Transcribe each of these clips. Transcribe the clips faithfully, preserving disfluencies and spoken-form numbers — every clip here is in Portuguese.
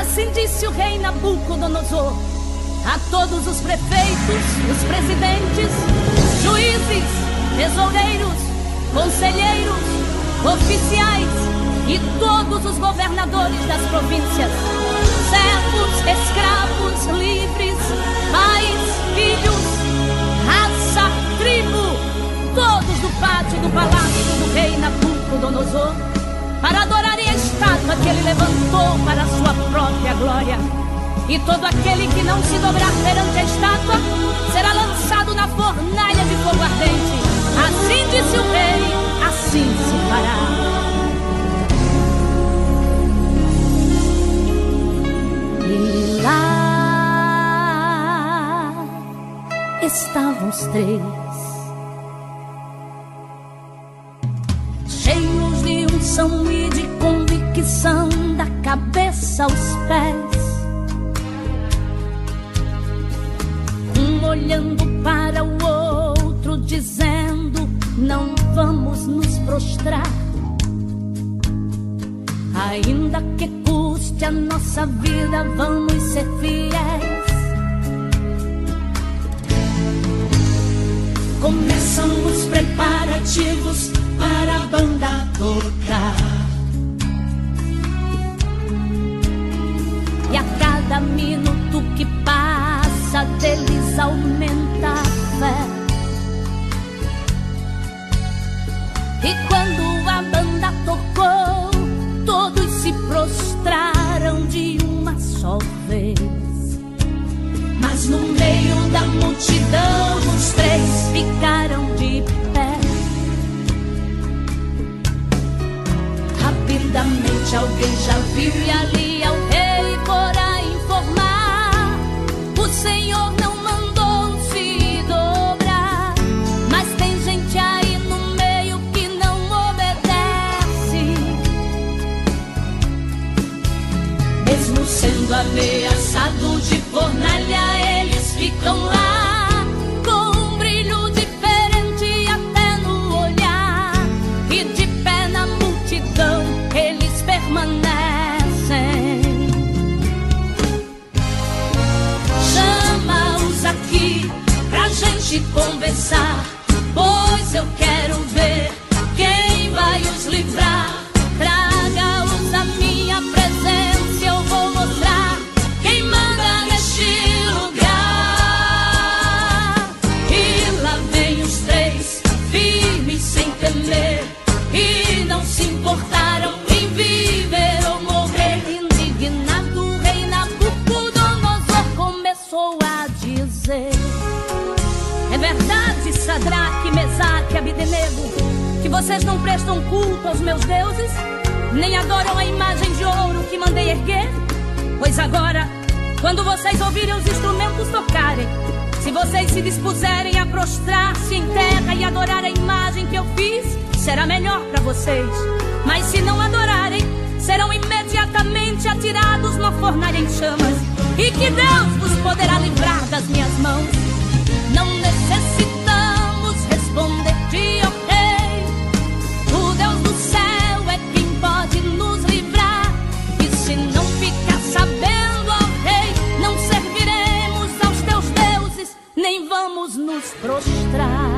Assim disse o rei Nabucodonosor a todos os prefeitos, os presidentes, juízes, tesoureiros, conselheiros, oficiais e todos os governadores das províncias, servos, escravos, livres, pais, filhos, raça, tribo, todos do pátio do palácio do rei Nabucodonosor, para adorarem a estátua que ele levantou para a sua própria glória. E todo aquele que não se dobrar perante a estátua será lançado na fornalha de fogo ardente. Assim disse o rei, assim se fará. E lá estavam os três, cheios de unção e de convicção, da cabeça aos pés, um olhando para o outro, dizendo: não vamos nos prostrar, ainda que custe a nossa vida, vamos ser fiéis. Começam os preparativos para a banda tocar, e a cada minuto que passa deles aumenta a fé. E quando a banda tocou, todos se prostraram de uma só vez. Mas no meio da multidão, os três ficaram de pé. Rapidamente alguém já viu e ali ao rei fora informar: o Senhor não mandou se dobrar. Mas tem gente aí no meio que não obedece. Mesmo sendo ameaçado de fornalha, eles ficam lá com um brilho diferente até no olhar. E de pé na multidão eles permanecem. Chama-os aqui pra gente conversar, pois eu quero ver quem vai os livrar. Traga-os à minha presença, eu vou mostrar quem manda neste lugar. E lá vem os três, firmes sem temer, e não se importaram em viver ou morrer. Indignado, o rei Nabucodonosor começou a dizer: é verdade, Sadraque, Mesaque e Abidnego, que vocês não prestam culto aos meus deuses, nem adoram a imagem de ouro que mandei erguer? Pois agora, quando vocês ouvirem os instrumentos tocarem, se vocês se dispuserem a prostrar-se em terra e adorar a imagem que eu fiz, será melhor para vocês. Mas se não adorarem, serão imediatamente atirados numa fornalha em chamas. E que Deus vos poderá livrar das minhas mãos. Não necessitamos responder-te, ó rei. O Deus do céu é quem pode nos livrar. E se não ficar sabendo, ó rei, não serviremos aos teus deuses, nem vamos nos prostrar.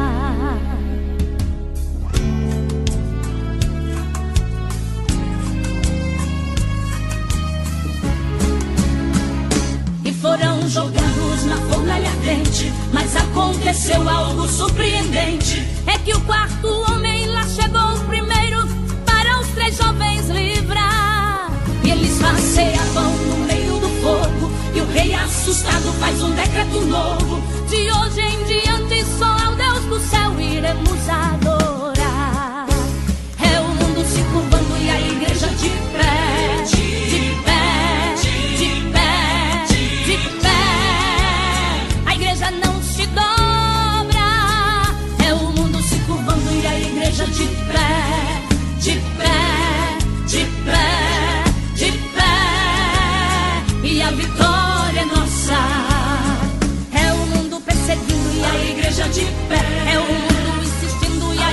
Foram jogados na fornalha ardente, mas aconteceu algo surpreendente. É que o quarto homem lá chegou primeiro para os três jovens livrar. E eles passeavam no meio do fogo, e o rei assustado faz um decreto novo: de hoje em diante só ao Deus do céu iremos adorar. É o mundo se curvando e a igreja de pé, de pé. De pé, de pé, de pé, de pé, e a vitória é nossa. É o mundo perseguindo e a igreja de pé. É o mundo insistindo e a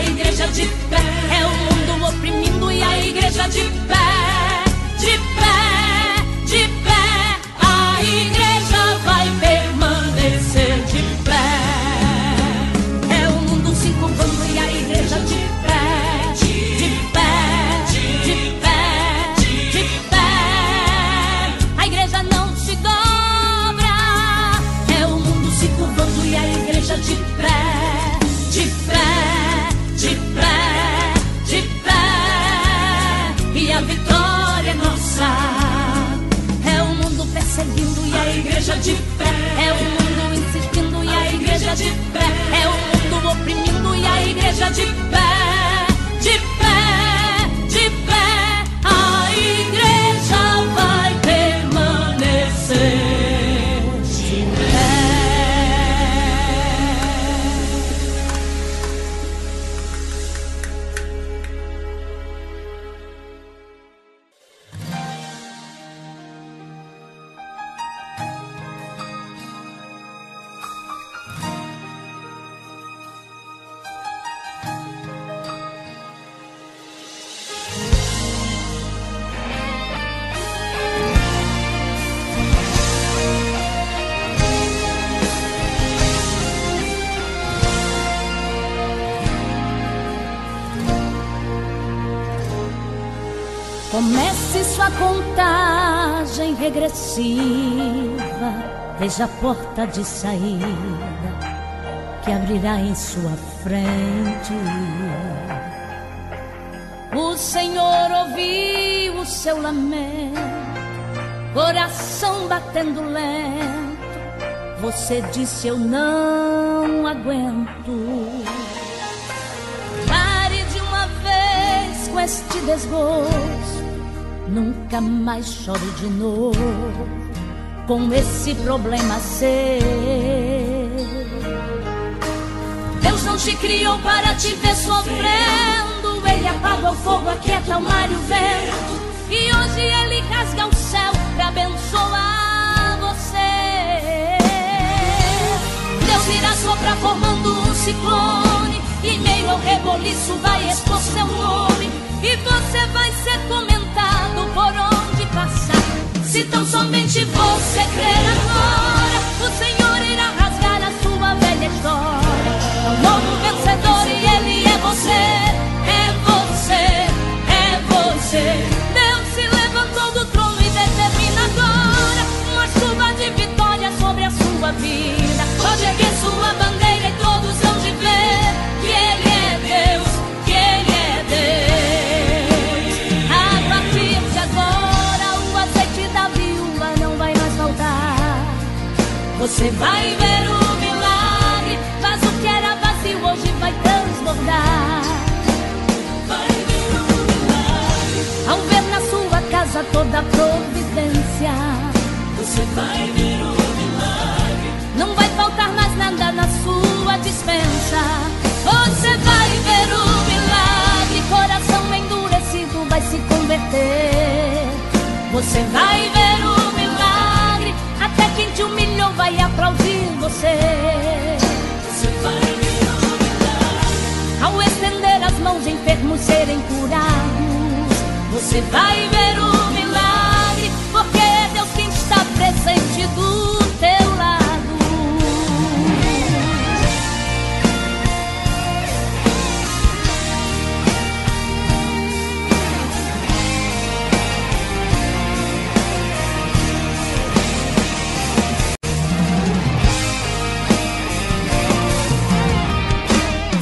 de pé, é o mundo insistindo e a, a igreja, igreja de pé. pé É o mundo oprimindo e a igreja de pé. De pé, de pé, a igreja vai permanecer de pé. Comece sua contagem regressiva desde a porta de saída que abrirá em sua frente. O Senhor ouviu o seu lamento, coração batendo lento. Você disse: eu não aguento. Pare de uma vez com este desgosto, nunca mais chore de novo com esse problema seu. Deus não te criou para te ver sofrendo. Ele apaga o fogo, aquieta o mar e o vento. E hoje ele rasga o céu pra abençoar você. Deus irá soprar formando um ciclone, e meio ao reboliço vai expor seu nome. E você vai ser comentado por onde passar. Se tão somente você crer agora, o Senhor irá rasgar a sua velha história. É um novo vencedor e ele é você. É você, é você. Deus se levantou do trono e determina agora uma chuva de vitória sobre a sua vida. Hoje é que sua bandeira e todos vão te ver que ele é Deus, que ele é Deus. A partir de agora o azeite da viúva não vai mais faltar. Você vai ver o milagre, mas o que era vazio hoje vai transbordar. Vai ver o milagre, ao ver na sua casa toda a providência. Você vai ver o milagre, não vai faltar mais nada na sua dispensa. Você vai ver o milagre, coração endurecido vai se converter. Você vai ver o milagre, até quem te humilhou vai aplaudir você. Você vai ver o milagre, ao estender as mãos enfermos serem curados. Você vai ver o milagre, porque é Deus quem está presente do teu lado.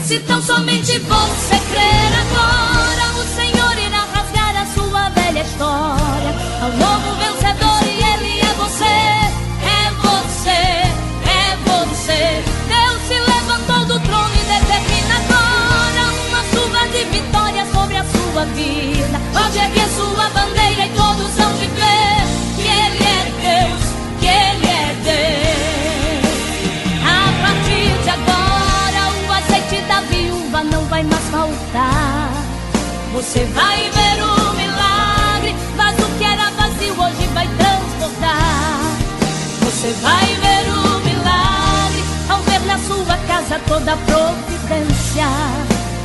Se tão somente você crer agora, o Senhor irá rasgar a sua velha história. Ao novo vencedor e ele é você, é você, é você. Deus se levantou do trono e determina agora uma chuva de vitória sobre a sua vida. Hoje é que sua bandeira e todos vão te ver que ele é Deus, que ele é Deus. A partir de agora da viúva não vai mais faltar. Você vai ver o milagre, mas o que era vazio hoje vai transbordar. Você vai ver o milagre, ao ver na sua casa toda a providência.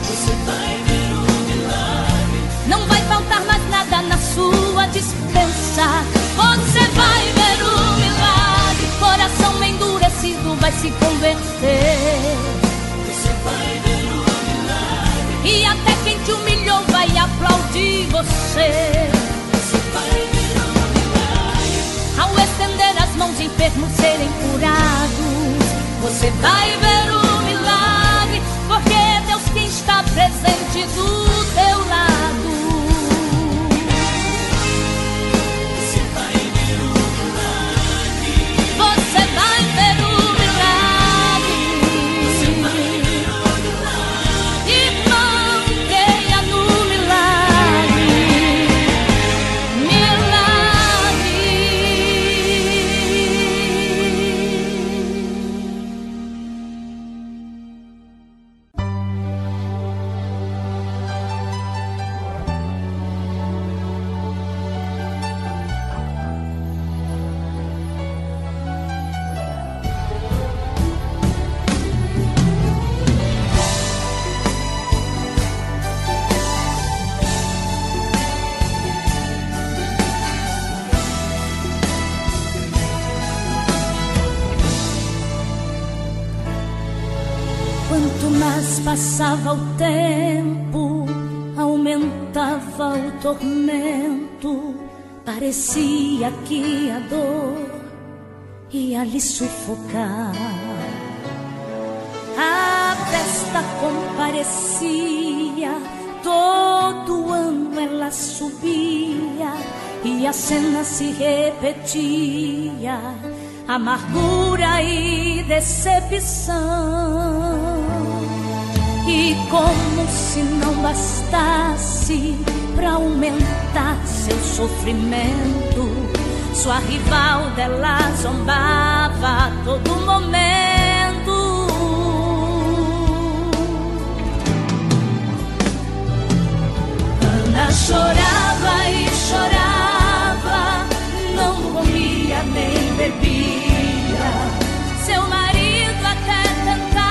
Você vai ver o milagre, não vai faltar mais nada na sua dispensa. Você vai ver o milagre, coração endurecido vai se converter. Vai ver o milagre, e até quem te humilhou vai aplaudir você. Você vai ver o milagre, ao estender as mãos enfermos serem curados. Você vai ver o milagre, porque é Deus quem está presente do teu lado. Você vai ver o milagre, você passava o tempo, aumentava o tormento. Parecia que a dor ia lhe sufocar. A festa comparecia, todo ano ela subia, e a cena se repetia, amargura e decepção. E como se não bastasse, para aumentar seu sofrimento, sua rival dela zombava a todo momento. Ana chorava e chorava, não comia nem bebia. Seu marido até tentava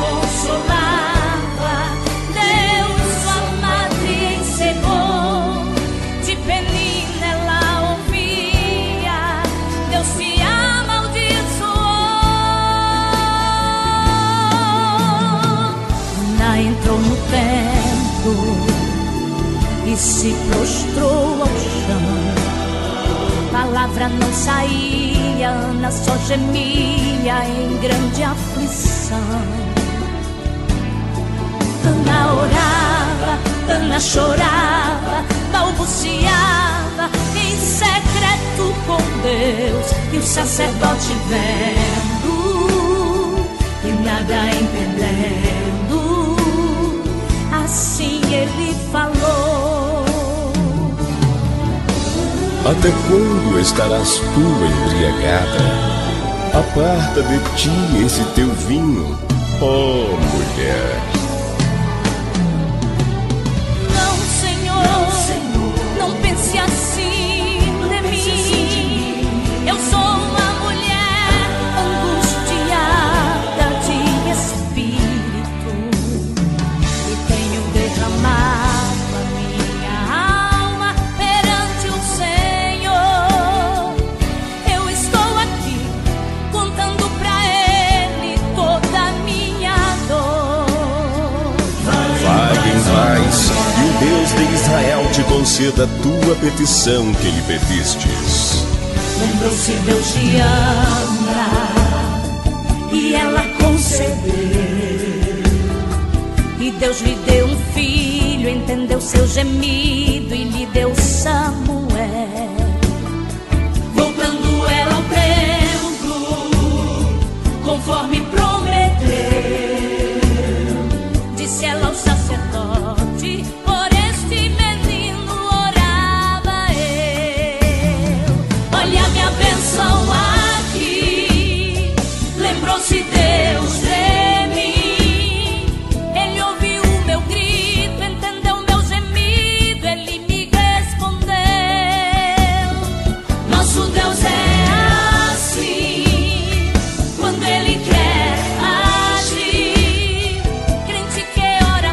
consolava, Deus sua madre encerrou. De Penina ela ouvia, Deus se amaldiçoou. Ana entrou no templo e se prostrou ao chão. Palavra não saía, Ana só gemia em grande aflição. Ana orava, Ana chorava, balbuciava em secreto com Deus. E o sacerdote vendo e nada entendendo, assim ele falou: até quando estarás tu embriagada? Aparta de ti esse teu vinho, ó mulher. Israel te conceda a tua petição que lhe pedistes. Lembrou-se Deus de Ana e ela concedeu. E Deus lhe deu um filho, entendeu seu gemido e lhe deu Samuel. Voltando ela ao templo, conforme prometeu, disse ela ao sacerdote: se Deus de mim, Ele ouviu o meu grito, entendeu meu gemido, Ele me respondeu. Nosso Deus é assim, quando Ele quer agir. Crente que ora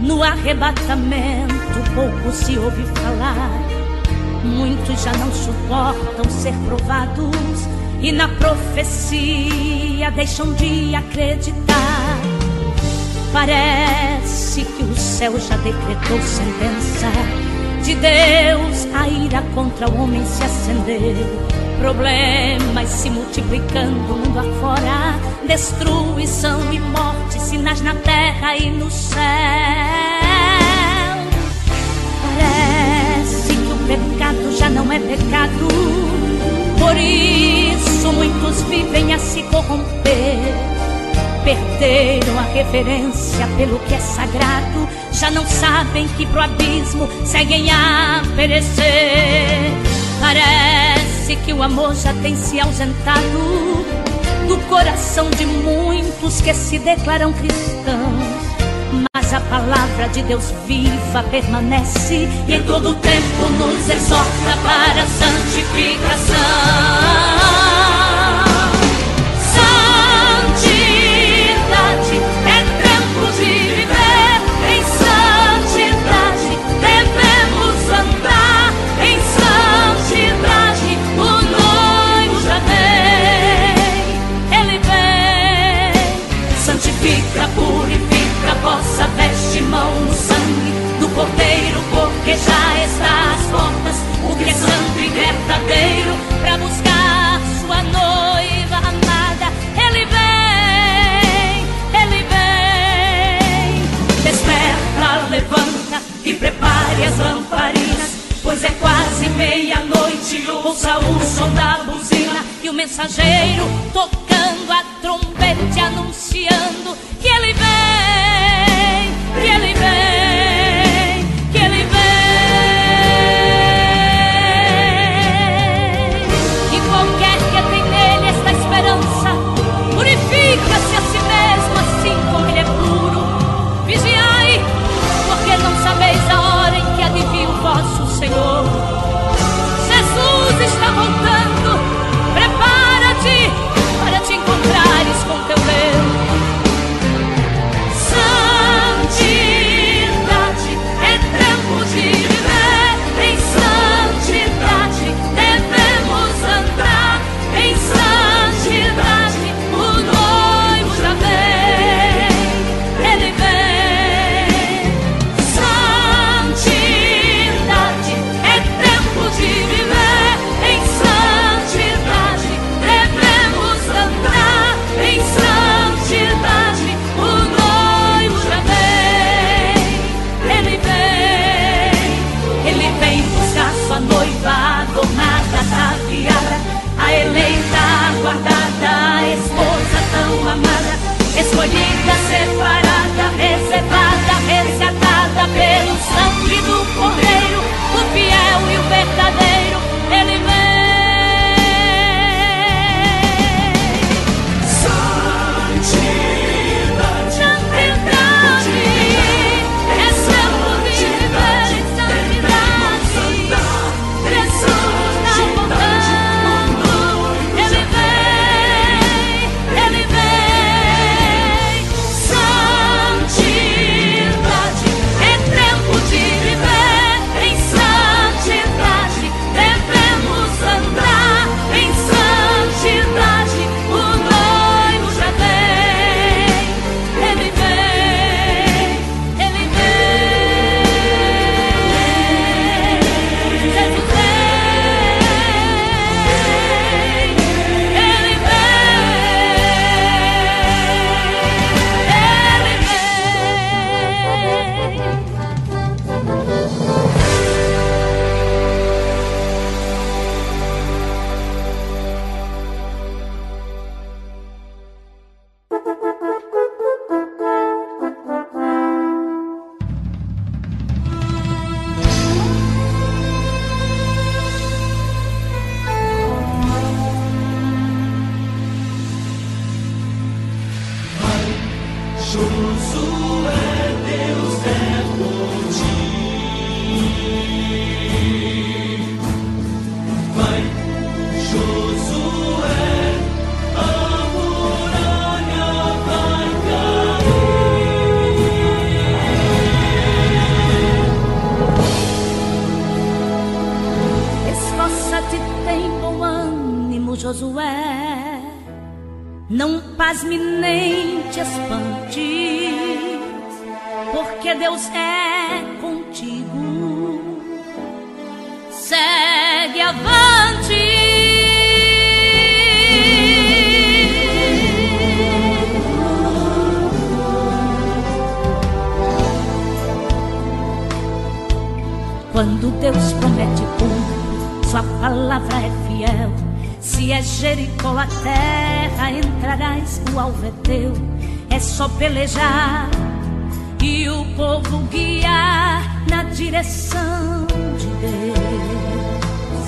No arrebatamento pouco se ouve falar. Muitos já não suportam ser provados e na profecia deixam de acreditar. Parece que o céu já decretou sentença de Deus, a ira contra o homem se acender. Problemas se multiplicando mundo afora, destruição e morte, sinais na terra e no céu. Parece que o pecado já não é pecado, por isso muitos vivem a se corromper. Perderam a reverência pelo que é sagrado, já não sabem que pro abismo seguem a perecer. Parece que o amor já tem se ausentado do coração de muitos que se declaram cristãos, mas a palavra de Deus viva permanece e em todo tempo nos exorta para a santificação. Santidade é tempo de viver em santidade, devemos andar em santidade. Santifica, purifica vossa veste, mão no sangue do Cordeiro, porque já está às portas o que é santo e verdadeiro, para buscar sua noiva amada. Ele vem, ele vem. Desperta, levanta e prepare as lamparinas, pois é quase meia-noite. Ouça o som da buzina e o mensageiro tocando a trombete, anunciando que ele vem, que ele vem, que ele vem. E qualquer que tem nele esta esperança purifica-se a si mesmo, assim como ele é puro. Vigiai, porque não sabeis a hora em que há de vir o vosso Senhor. Jesus está voltando, prepara-te para te encontrares com teu Deus. Santidade é tempo de viver em santidade, devemos andar em santidade. O noivo já vem, ele vem. Santidade é tempo de viver em santidade, devemos andar em santidade. O noivo já vem, ele vem. Ele vem buscar sua noiva adornada, ataviada, a eleita, aguardada, a esposa tão amada, escolhida, separada, reservada, resgatada pelo sangue do Cordeiro, o fiel e o verdadeiro. Ele vem. Santidade é tempo de viver em santidade, Jesus está voltando. Ele vem, ele vem. faz-me nem te espantes, porque Deus é contigo. Segue avante. Quando Deus promete tudo, sua palavra é fiel. Se é Jericó a terra, entrarás, o alvo é teu. É só pelejar e o povo guiar na direção de Deus.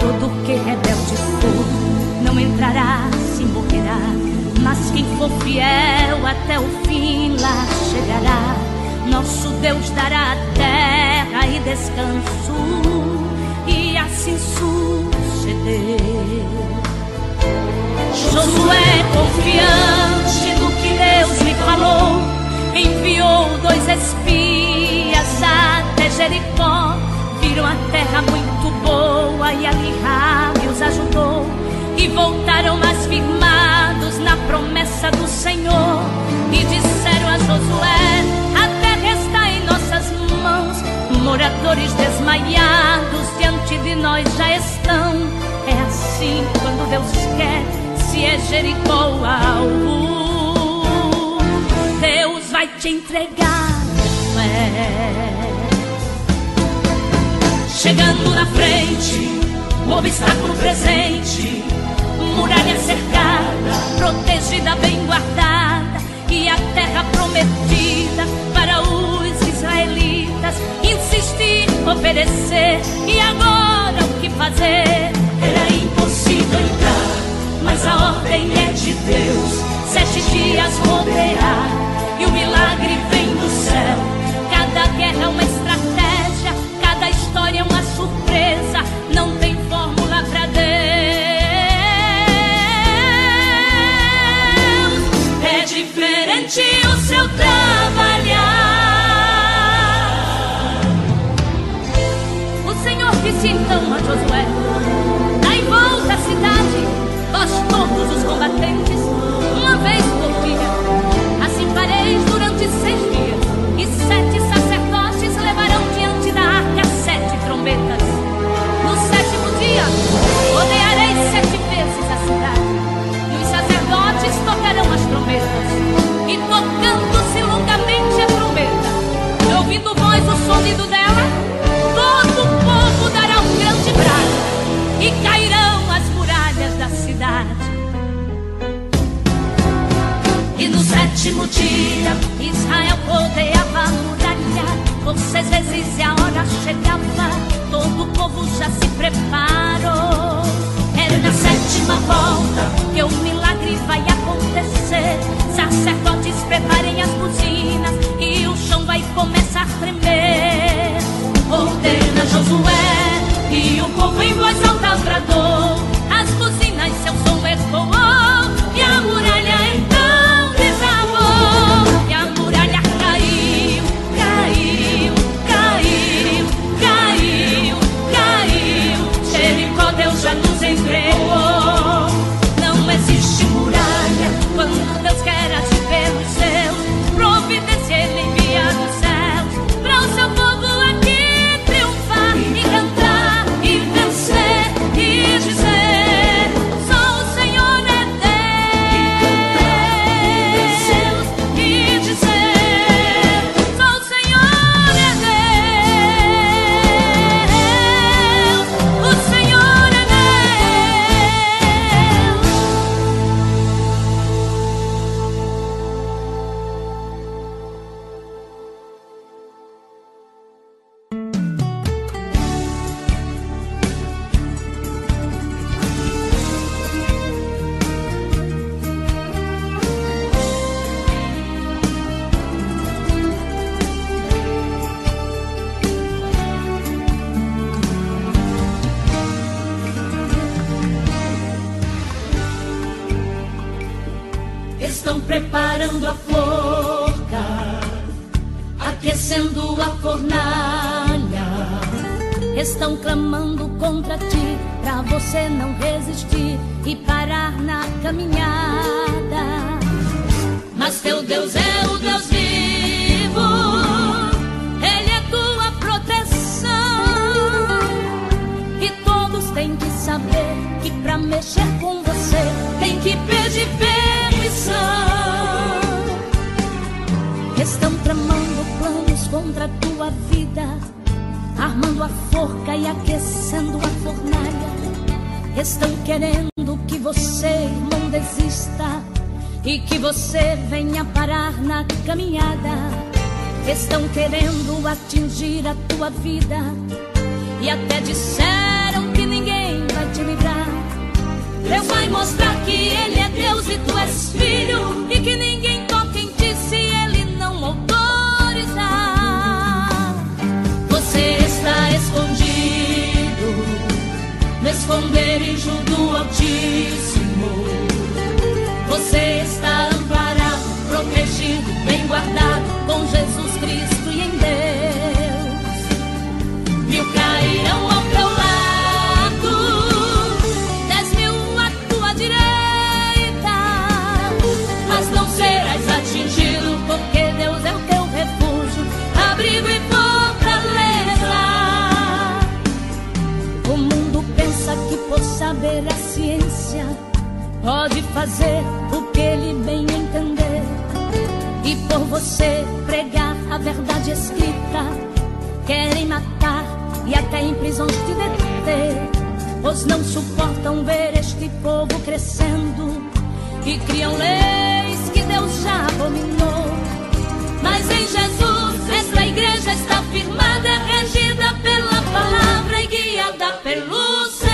Todo que rebelde for, não entrará, se morrerá. Mas quem for fiel até o fim, lá chegará. Nosso Deus dará a terra e descanso, e assim sucedeu. Josué, confiante do que Deus lhe falou, enviou dois espias até Jericó. Viram a terra muito boa, e ali Raabe os ajudou, e voltaram mais firmados na promessa do Senhor. E disseram a Josué: a terra está em nossas mãos. Moradores desmaiados diante de nós já estão. É assim quando Deus quer, se é Jericó o alvo, Deus vai te entregar fé. Chegando na frente, o obstáculo presente, muralha cercada, protegida, bem guardada, e a terra prometida para os israelitas. Insistir, obedecer, e agora o que fazer? Era impossível entrar, mas a ordem é de Deus. Sete dias rodear, e o milagre vem do céu. Cada guerra é uma estratégia, cada história é uma surpresa. Não tem fórmula pra Deus. É diferente o seu trabalhar. Disse então a Josué: dá em volta a cidade, vós todos os combatentes, uma vez por dia. Assim fareis durante seis dias. E sete sacerdotes levarão diante da arca sete trombetas. No sétimo dia, rodeareis sete vezes a cidade, e os sacerdotes tocarão as trombetas. E tocando-se longamente a trombeta, e ouvindo vós o sonido dela, todo o povo dará um grande brado, e cairão as muralhas da cidade. E no sétimo dia, Israel rodeava a muralha por seis vezes, e a hora chegava, todo o povo já se preparou. Era na sétima volta que o milagre vai acontecer. Sacerdotes, preparem as buzinas, e o chão vai começar a tremer. Ordena Josué, e o povo em voz alta bradou. As buzinas, seu som ecoou, e a muralha então desabou. E a muralha caiu, caiu, caiu, caiu, caiu. Jericó Deus já nos entregou. Não existe muralha quando Deus quer ativar os seus. Providência Ele envia dos céus para o seu povo aqui. Aquecendo a fornalha, estão clamando contra ti, pra você não resistir e parar na caminhada. Mas teu Deus é o Deus vivo, Ele é tua proteção. E todos têm que saber que pra mexer com você tem que pedir permissão. Estão tramando planos contra a tua vida, armando a forca e aquecendo a fornalha. Estão querendo que você, irmão, desista e que você venha parar na caminhada. Estão querendo atingir a tua vida e até disseram que ninguém vai te livrar. Deus vai mostrar que Ele é Deus e tu és filho, e que ninguém toca em ti se Ele não autorizar. Você está escondido no esconderijo do Altíssimo. Você está amparado, protegido, bem guardado, com Jesus Cristo e em Deus. Mil cairão ao teu lado, dez mil à tua direita, mas não serás atingido, porque Deus é o teu refúgio, abrigo e fortaleza. O mundo pensa que por saber a ciência pode fazer o que ele bem entender, e por você pregar a verdade escrita querem matar e até em prisões te deter, pois não suportam ver este povo crescendo e criam leis que Deus já abominou. Mas em Jesus esta igreja está firmada, regida pela palavra e guiada pelo Senhor.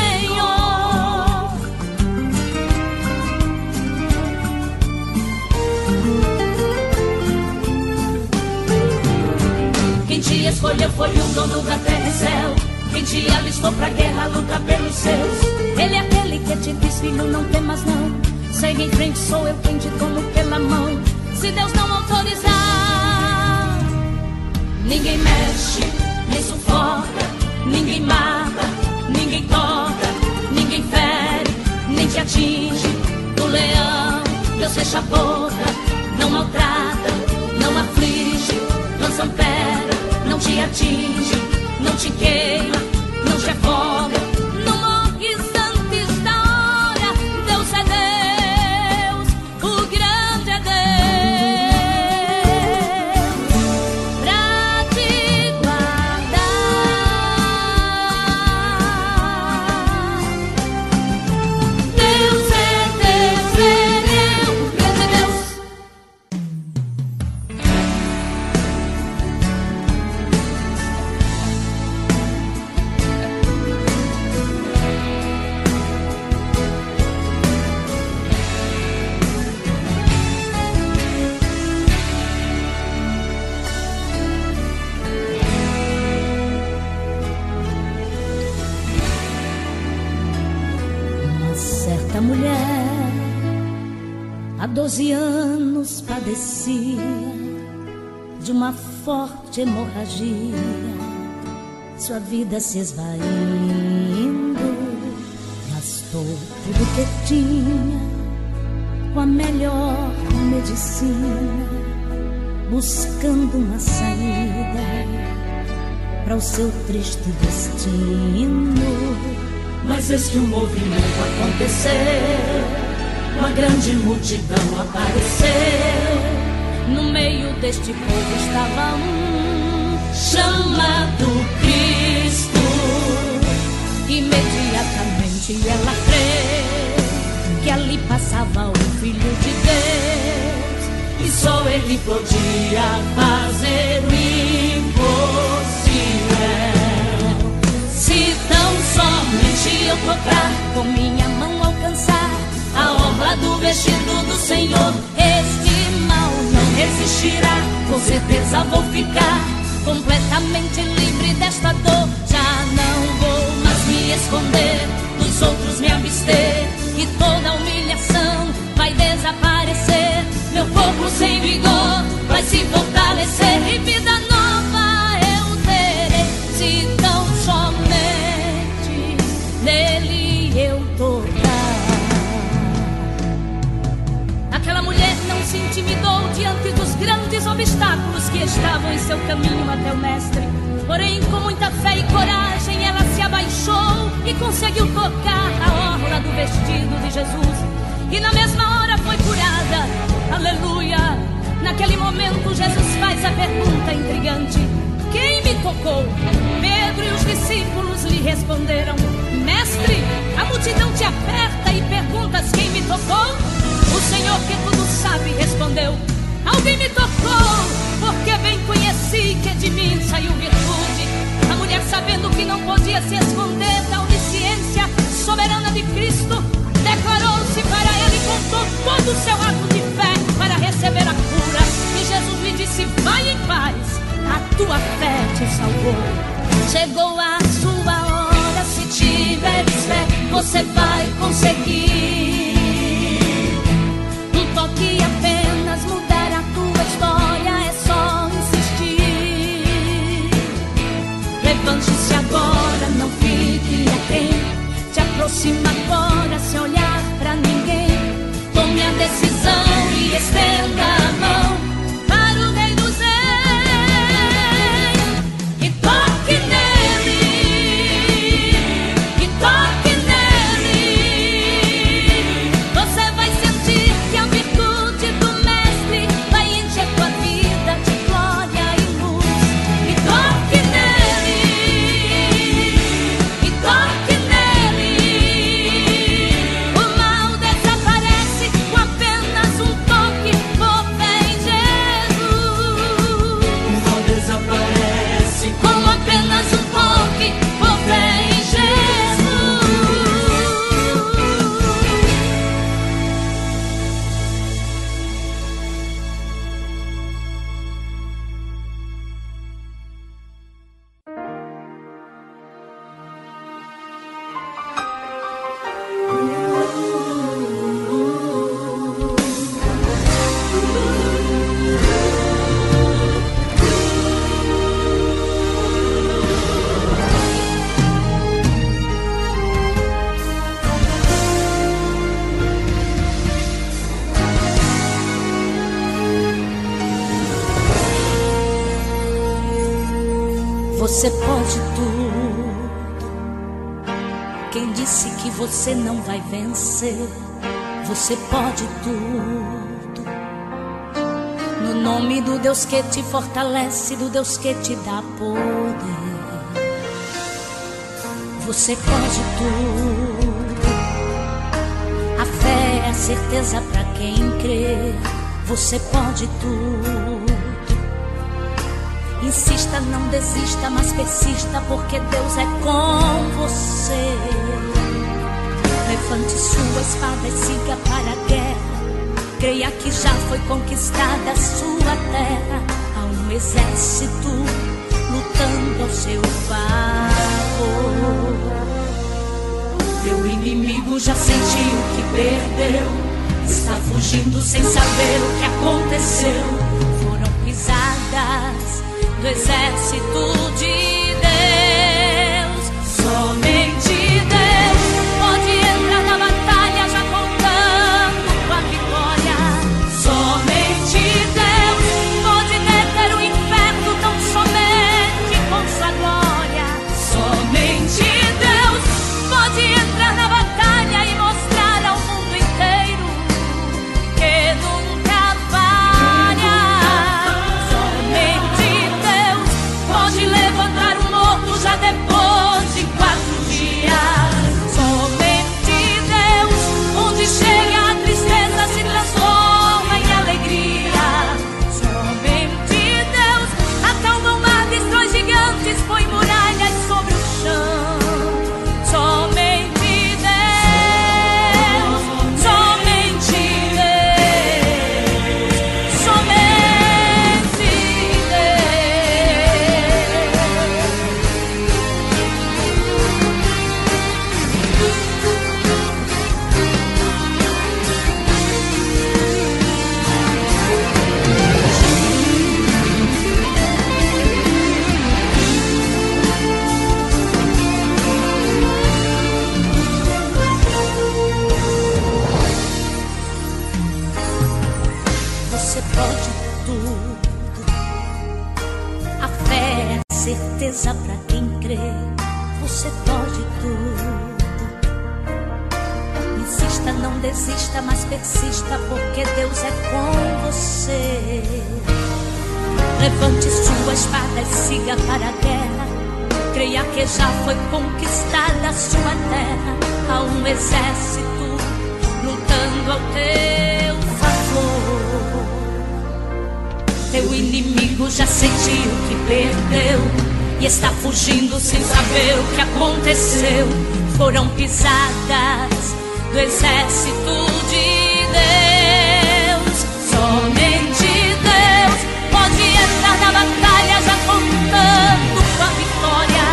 Quem te escolheu foi o dono da terra e céu, quem te alistou pra guerra, luta pelos seus. Ele é aquele que te diz, filho, não temas não, segue em frente, sou eu quem te tomo pela mão. Se Deus não autorizar, ninguém mexe, nem sufoca, ninguém mata, ninguém toca, ninguém fere, nem te atinge. O leão, Deus fecha a boca, não maltrata, não aflige, lança um pé, não te atinge, não te queima, não te afoga, não morres antes da hora. Deus é Deus, o grande é Deus, pra te guardar. Deus é Deus, é Deus, o grande é Deus. Doze anos padecia de uma forte hemorragia, sua vida se esvaindo, gastou tudo que tinha com a melhor medicina, buscando uma saída para o seu triste destino. Mas este movimento aconteceu, uma grande multidão apareceu. No meio deste povo estava um chamado Cristo. Imediatamente ela creu que ali passava o Filho de Deus, e só Ele podia fazer o impossível. Se tão somente eu tocar, com minha mão alcançar a orla do vestido do Senhor, este mal não resistirá. Com certeza vou ficar completamente livre desta dor. Já não vou mais me esconder, dos outros me abster, e toda humilhação vai desaparecer. Meu corpo sem vigor vai se fortalecer, e vida nova eu terei se tão somente caminho até o mestre. Porém, com muita fé e coragem, ela se abaixou e conseguiu tocar a orla do vestido de Jesus. E na mesma hora foi curada. Aleluia! Naquele momento, Jesus faz a pergunta intrigante: quem me tocou? Pedro e os discípulos lhe responderam: mestre, a multidão te aperta e perguntas quem me tocou? O Senhor, que tudo sabe, respondeu: alguém me tocou, porque bem conheci que de mim saiu virtude. A mulher, sabendo que não podia se esconder da onisciência soberana de Cristo, declarou-se para ele e contou todo o seu ato de fé para receber a cura. E Jesus lhe disse: vai em paz, a tua fé te salvou. Chegou a sua hora, se tiveres fé, você vai conseguir. Um toque apenas mudar a tua história, é só insistir. Levante-se agora, não fique atento. Te aproxima agora, sem olhar pra ninguém. Tome a decisão e estenda a mão. Você pode tudo. Quem disse que você não vai vencer? Você pode tudo. No nome do Deus que te fortalece, do Deus que te dá poder. Você pode tudo. A fé é a certeza pra quem crê. Você pode tudo. Insista, não desista, mas persista, porque Deus é com você. Levante sua espada e siga para a guerra. Creia que já foi conquistada a sua terra. Há um exército lutando ao seu favor. Teu inimigo já sentiu que perdeu. Está fugindo sem saber o que aconteceu. Foram pisadas do exército de Deus. Somente Deus pode entrar na batalha já contando com a vitória. Somente Deus pode deter o inferno tão somente com sua glória. Somente Deus pode entrar na batalha e mostrar ao mundo inteiro que nunca falha. Somente Deus pode levantar certeza pra quem crê, você pode tudo. Insista, não desista, mas persista, porque Deus é com você. Levante sua espada e siga para a guerra. Creia que já foi conquistada a sua terra. Há um exército lutando ao teu favor. Teu inimigo já sentiu que perdeu e está fugindo sem saber o que aconteceu. Foram pisadas do exército de Deus. Somente Deus pode entrar na batalha já contando com a vitória.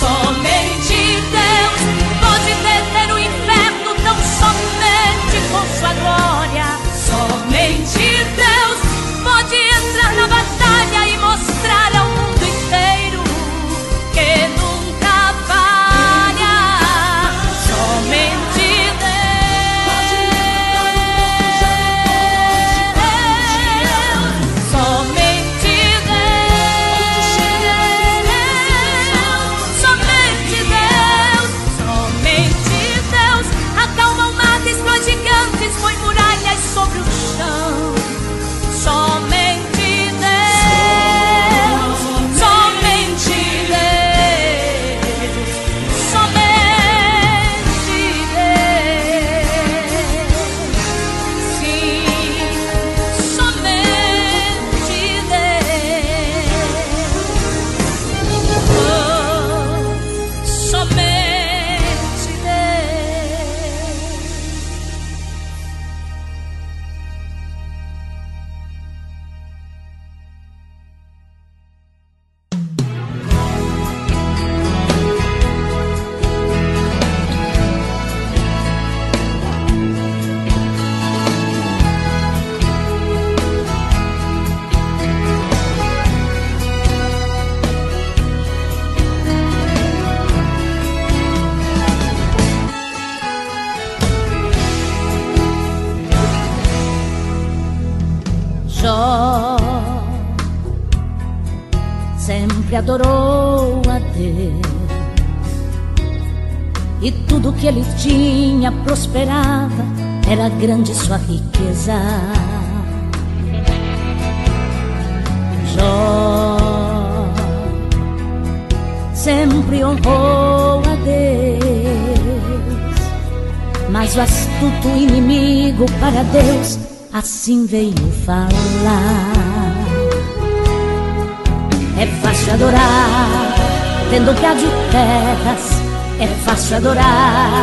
Somente Deus pode deter o inferno, não somente com sua glória. Somente Deus pode entrar na batalha e mostrar ao mundo inteiro que nunca falha. Somente Deus, somente sobre o chão. Somente Deus, somente Deus, somente Deus, sim, somente Deus, oh, somente. Adorou a Deus e tudo que ele tinha prosperava, era grande sua riqueza. Jó sempre honrou a Deus, mas o astuto inimigo para Deus assim veio falar. É fácil adorar, tendo gado e terras. É fácil adorar,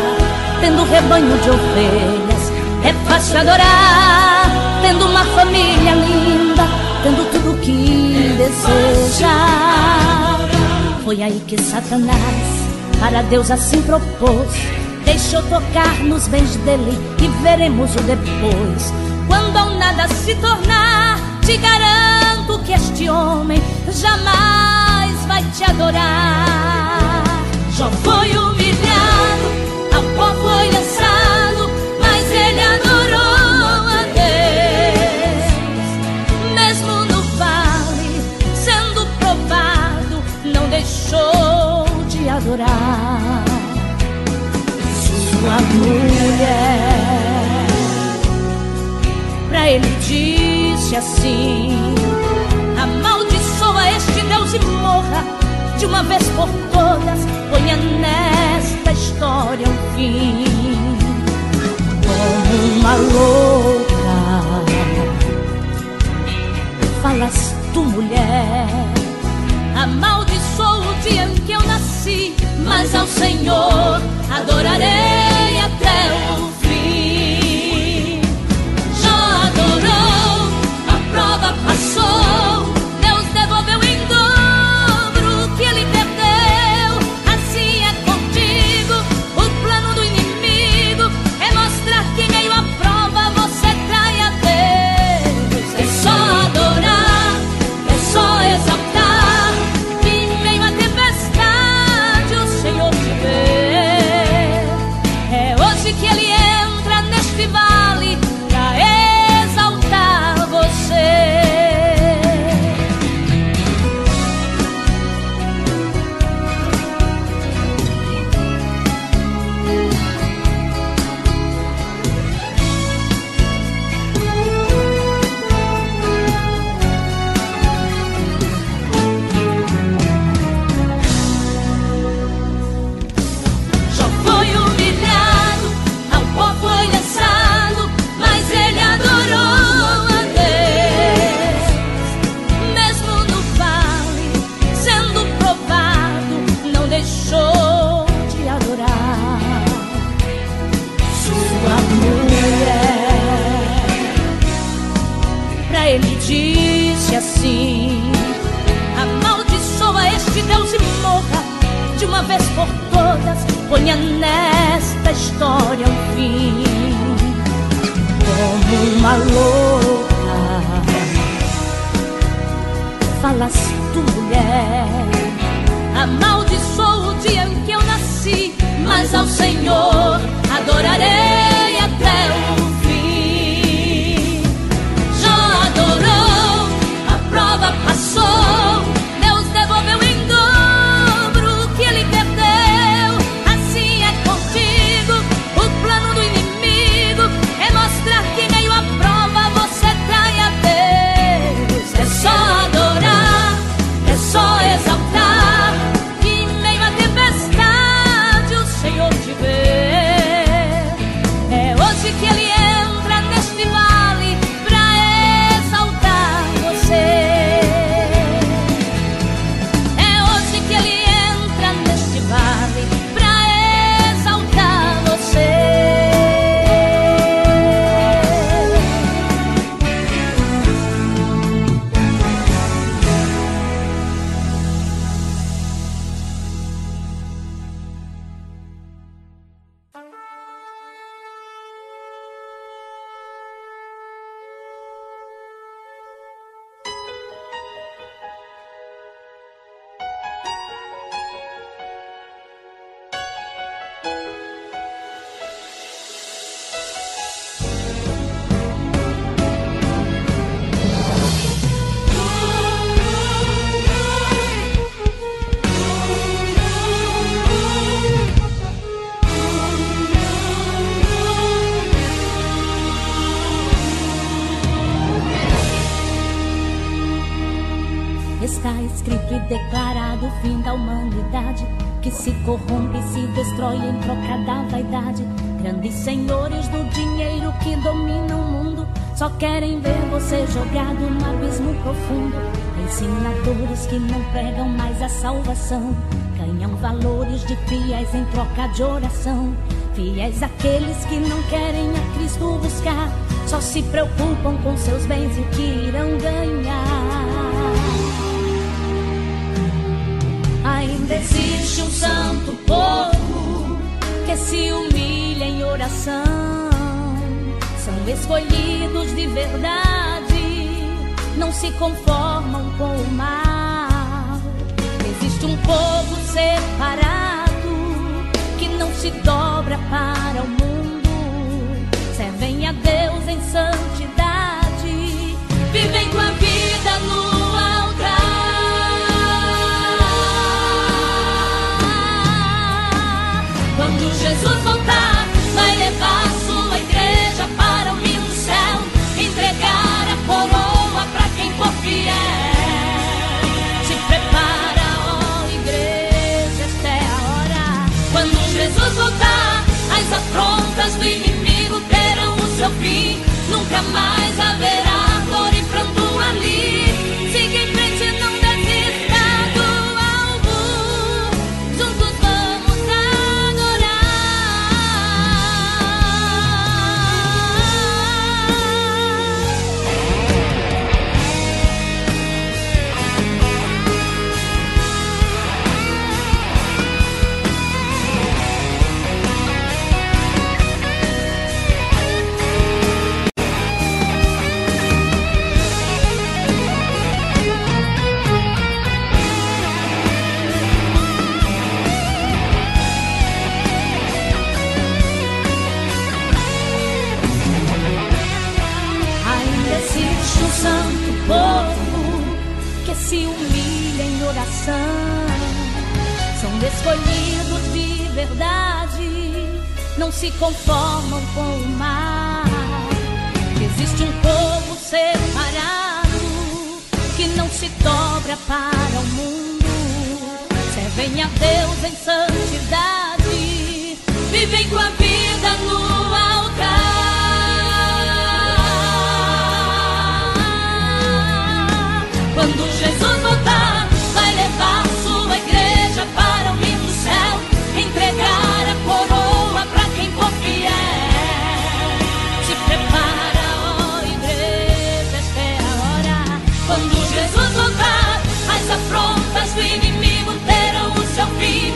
tendo rebanho de ovelhas. É fácil adorar, tendo uma família linda, tendo tudo que deseja. Foi aí que Satanás para Deus assim propôs: deixa eu tocar nos bens dele e veremos o depois. Quando ao nada se tornar, te garanto que este homem jamais vai te adorar. Jó foi humilhado, ao pó foi lançado, mas ele adorou a Deus. Mesmo no vale, sendo provado, não deixou de adorar. Sua mulher pra ele disse assim: amaldiçoa este Deus e morra de uma vez por todas, ponha nesta história um fim. Como uma louca falas tu, mulher, amaldiçoa o dia em que eu nasci, mas ao Senhor adorarei até o fim. Jó adorou, a prova passou, de uma vez por todas, ponha nesta história um fim. Como uma louca, falas tu, mulher. Amaldiçoo o dia em que eu nasci, mas ao Senhor adorarei até o fim. Jó adorou, a prova passou, Deus devolveu em dobro o que ele perdeu. Assim é contigo, o plano do inimigo é mostrar que em meio à prova você trai a Deus. É só adorar, é só exaltar, que em meio à tempestade o Senhor te vê. Que ele entra neste vale pra exaltar você. É hoje que ele entra neste vale pra exaltar você. Declarado o fim da humanidade, que se corrompe e se destrói em troca da vaidade. Grandes senhores do dinheiro que dominam o mundo só querem ver você jogado no abismo profundo. Ensinadores que não pregam mais a salvação ganham valores de fiéis em troca de oração. Fiéis àqueles que não querem a Cristo buscar, só se preocupam com seus bens e o que irão ganhar. Ainda existe um santo povo que se humilha em oração. São escolhidos de verdade, não se conformam com o mal. Existe um povo separado que não se dobra para o mundo. Servem a Deus em santidade, vivem com a vida no altar. Quando Jesus voltar, vai levar sua igreja para o lindo céu, entregar a coroa para quem for fiel. Se prepara, ó igreja, esta é a hora. Quando Jesus voltar, as afrontas do inimigo terão o seu fim. Nunca mais haverá dor e pranto ali. Siga em frente, não se humilha em oração. São escolhidos de verdade, não se conformam com o mal. Existe um povo separado que não se dobra para o mundo. Servem a Deus em santidade, vivem com a vida no altar. Quando Jesus voltar, vai levar sua igreja para o lindo céu, entregar a coroa para quem for fiel. Se prepara, ó igreja, esta é a hora. Quando Jesus voltar, as afrontas do inimigo terão o seu fim.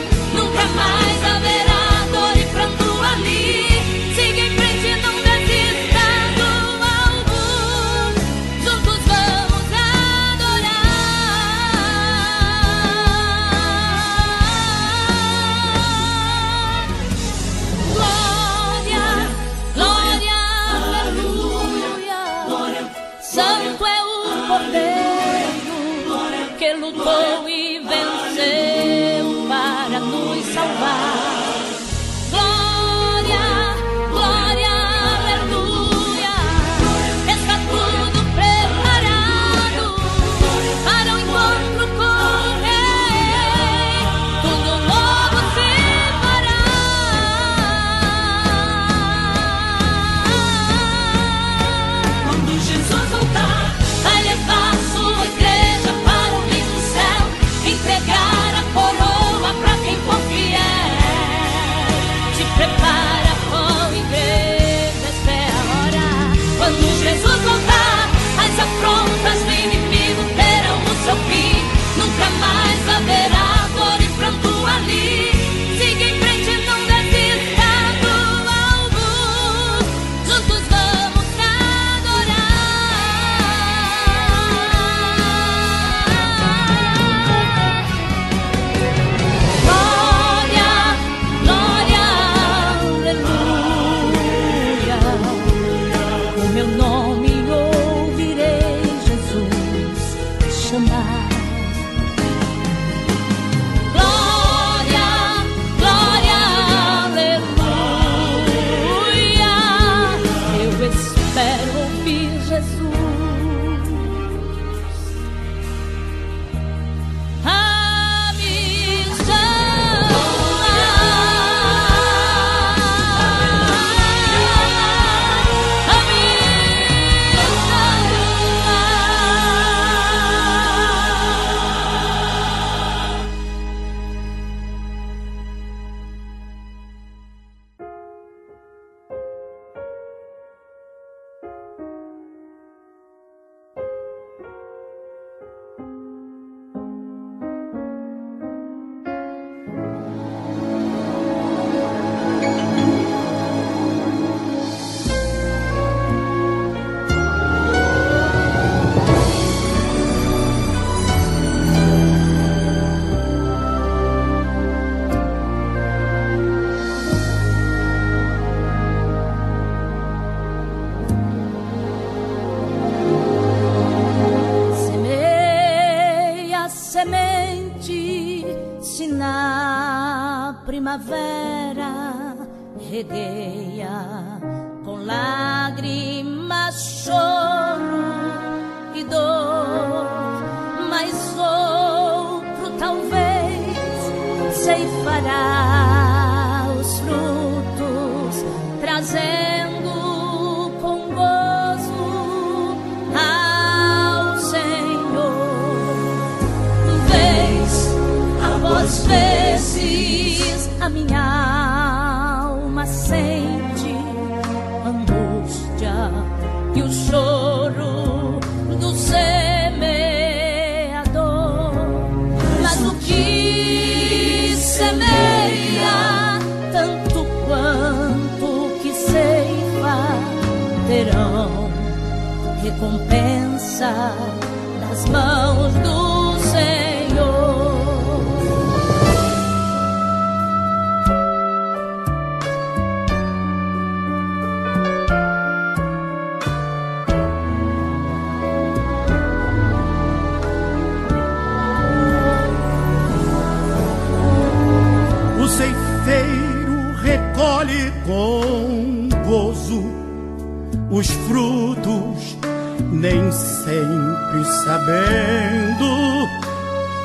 triunfou e venceu para nos salvar. Primavera regueia com lágrimas, choro e dor, mas outro talvez ceifará os frutos, trazendo com gozo ao Senhor. Vez após vezes a minha alma sente angústia e o choro do semeador. Mas o que semeia, tanto quanto que ceifa, terão recompensa das mãos do Senhor. Recolhe com gozo os frutos, nem sempre sabendo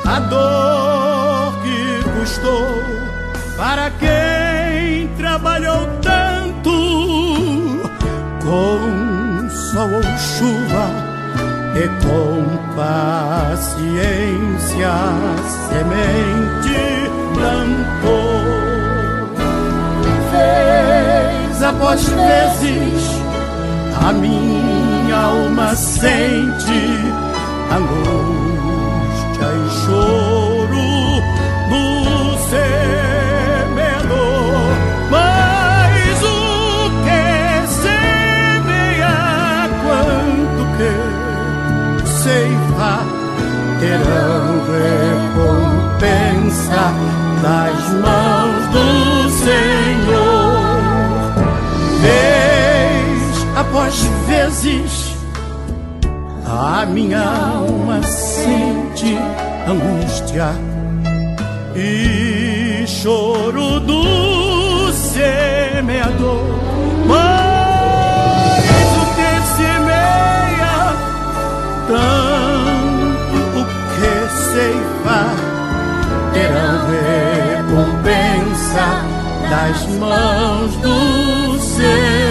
a dor que custou para quem trabalhou tanto. Com sol ou chuva e com paciência a semente plantou. Vez após vezes a minha alma sente angústia e choro no semeador. Mas o que semeia, quanto que ceifa, terão recompensa das mãos do Senhor. Após vezes a minha alma sente angústia e choro do semeador. Mas o que semeia, tanto que ceifa, terão recompensa das mãos do Senhor.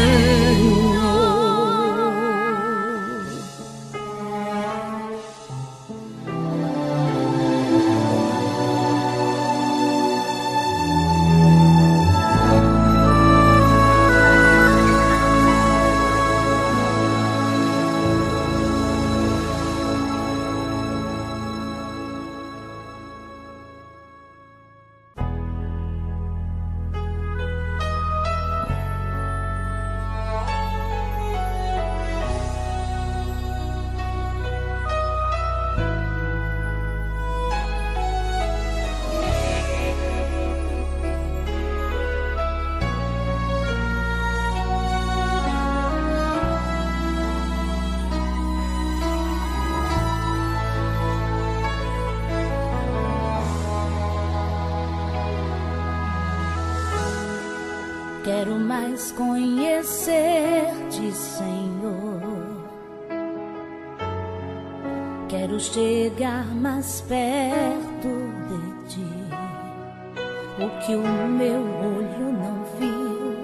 Quero mais conhecer-te, Senhor. Quero chegar mais perto de ti. O que o meu olho não viu,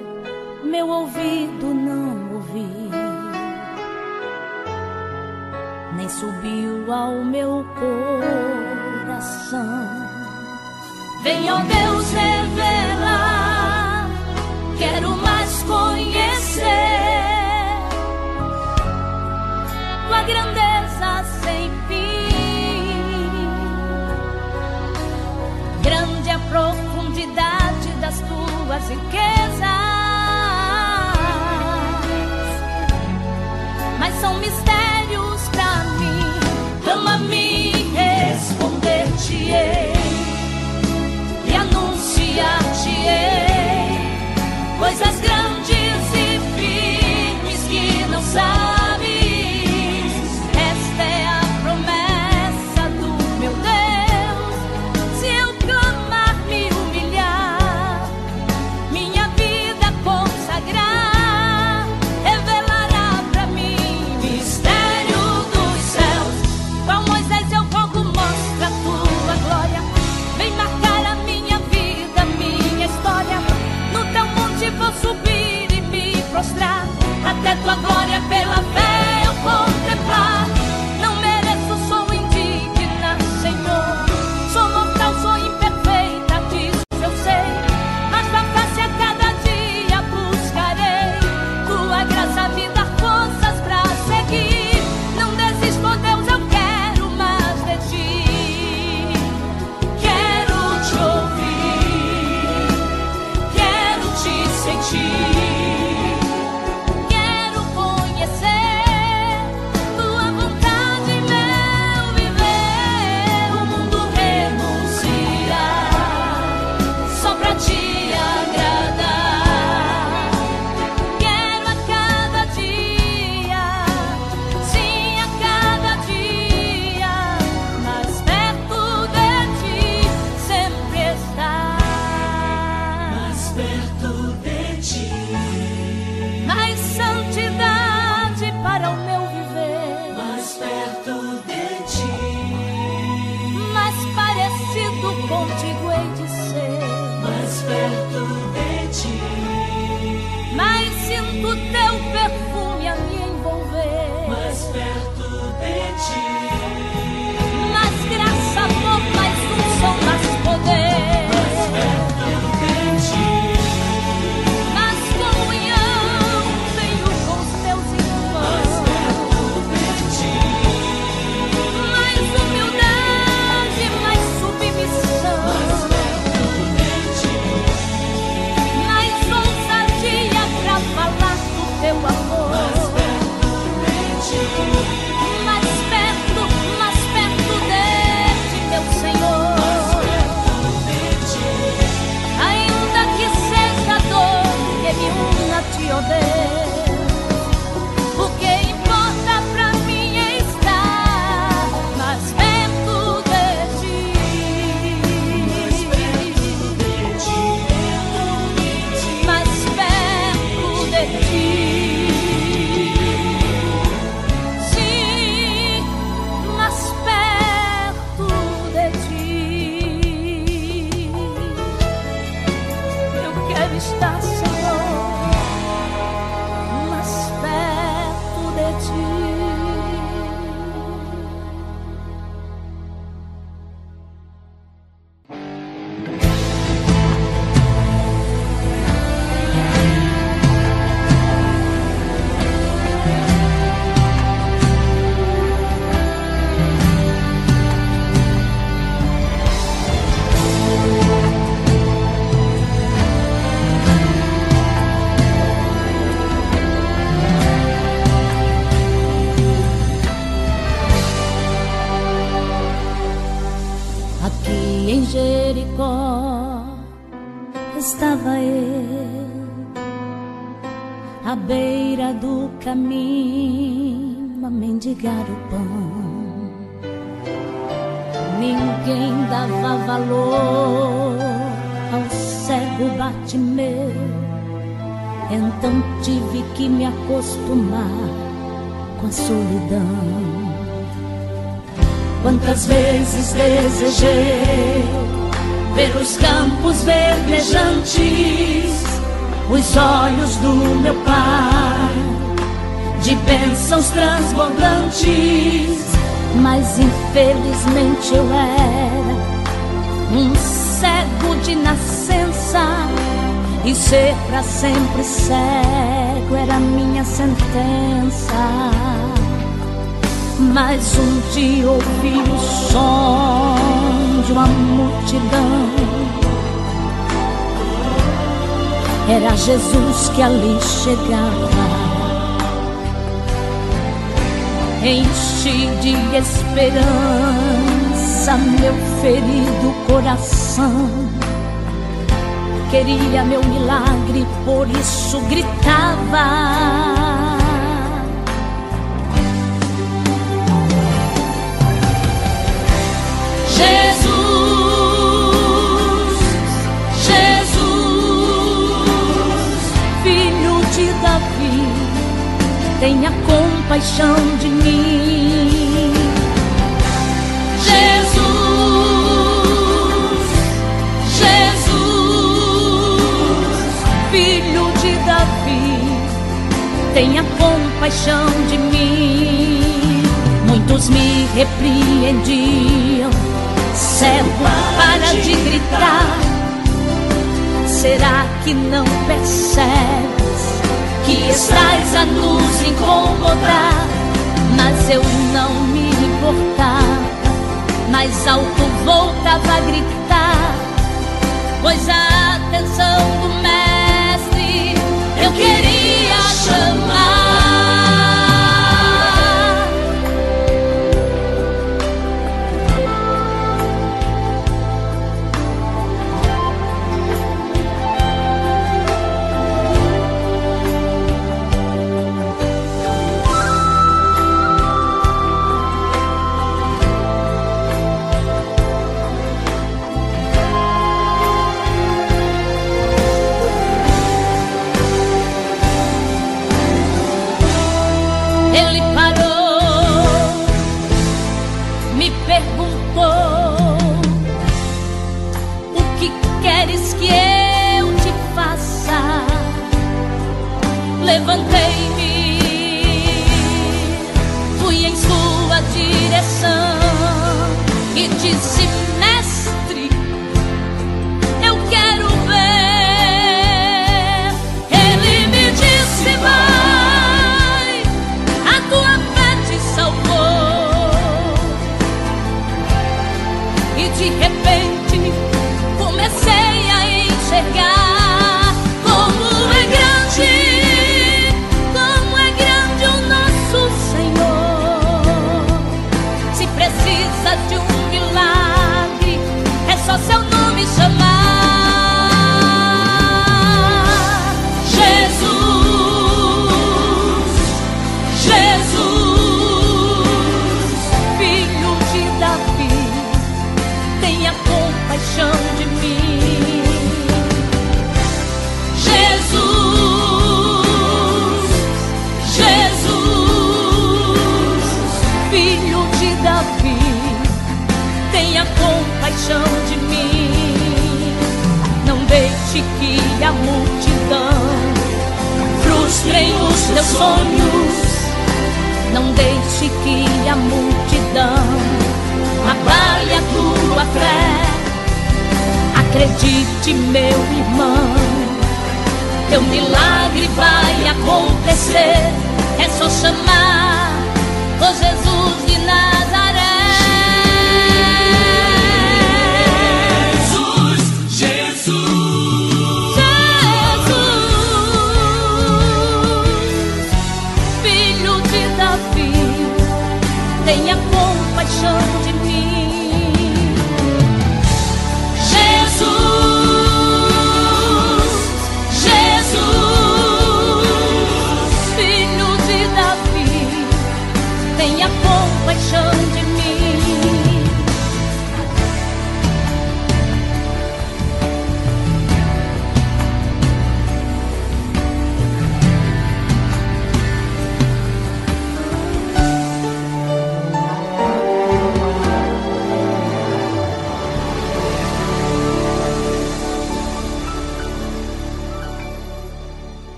meu ouvido não ouviu, nem subiu ao meu coração. Vem, ó Deus, revelar. Quero mais conhecer tua grandeza sem fim. Grande a profundidade das tuas riquezas, mas são mistérios pra mim. Clama-me, responder-te-ei e anunciar-te-ei coisas grandes e firmes que não sabes. Esta é a promessa do meu Deus. Se eu clamar, me humilhar, minha vida consagrar, revelará pra mim mistério dos céus. Qual Moisés eu rogo, mostra a tua glória. está, Senhor, mais perto de Ti. Estava eu à beira do caminho a mendigar o pão. Ninguém dava valor ao cego bate meu. Então tive que me acostumar com a solidão. Quantas vezes desejei ver os campos verdejantes, os olhos do meu pai, de bênçãos transbordantes. Mas infelizmente eu era um cego de nascença, e ser pra sempre cego era minha sentença. Mas um dia ouvi o som de uma multidão. Era Jesus que ali chegava. Enchi de esperança meu ferido coração. Queria meu milagre, por isso gritava. Jesus, Jesus, Filho de Davi, tenha compaixão de mim. Jesus, Jesus, Filho de Davi, tenha compaixão de mim. Muitos me repreendiam, cego, para de gritar. Será que não percebes que estás a nos incomodar? Mas eu não me importava, mais alto voltava a gritar. Pois a atenção do mestre eu queria chamar. deixe que a multidão frustrem os teus sonhos. Não deixe que a multidão abale a tua fé. Acredite, meu irmão, teu milagre vai acontecer. É só chamar o Jesus de Nabucodonosor.